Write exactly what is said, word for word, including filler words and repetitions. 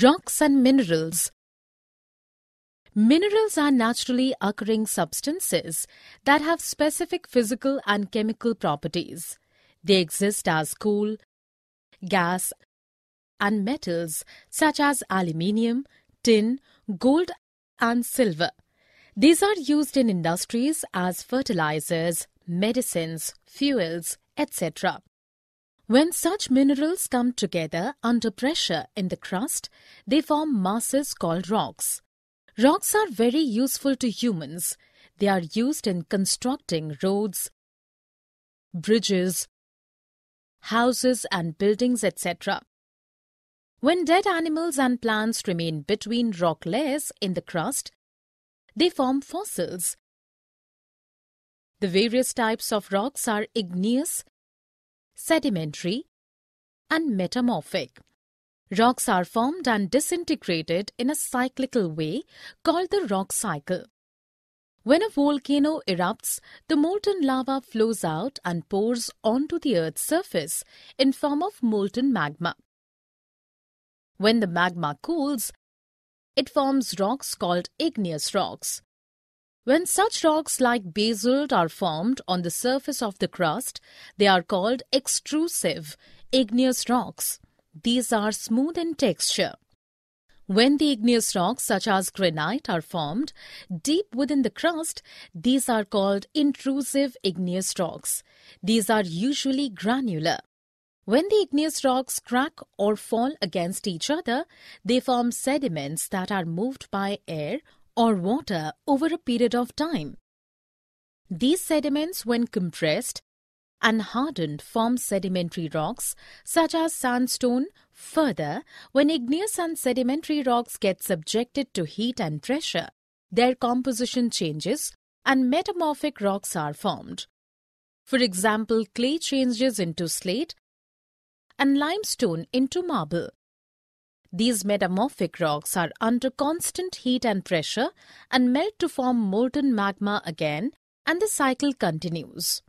Rocks and minerals. Minerals are naturally occurring substances that have specific physical and chemical properties. They exist as coal, gas, and metals such as aluminium, tin, gold, and silver. These are used in industries as fertilizers, medicines, fuels, et cetera. When such minerals come together under pressure in the crust, they form masses called rocks. Rocks are very useful to humans. They are used in constructing roads, bridges, houses and buildings, et cetera. When dead animals and plants remain between rock layers in the crust, they form fossils. The various types of rocks are igneous, sedimentary, and metamorphic. Rocks are formed and disintegrated in a cyclical way called the rock cycle. When a volcano erupts, the molten lava flows out and pours onto the Earth's surface in form of molten magma. When the magma cools, it forms rocks called igneous rocks. When such rocks like basalt are formed on the surface of the crust, they are called extrusive, igneous rocks. These are smooth in texture. When the igneous rocks such as granite are formed deep within the crust, these are called intrusive igneous rocks. These are usually granular. When the igneous rocks crack or fall against each other, they form sediments that are moved by air or water over a period of time. These sediments, when compressed and hardened, form sedimentary rocks such as sandstone. Further, when igneous and sedimentary rocks get subjected to heat and pressure, their composition changes and metamorphic rocks are formed. For example, clay changes into slate and limestone into marble. These metamorphic rocks are under constant heat and pressure and melt to form molten magma again, and the cycle continues.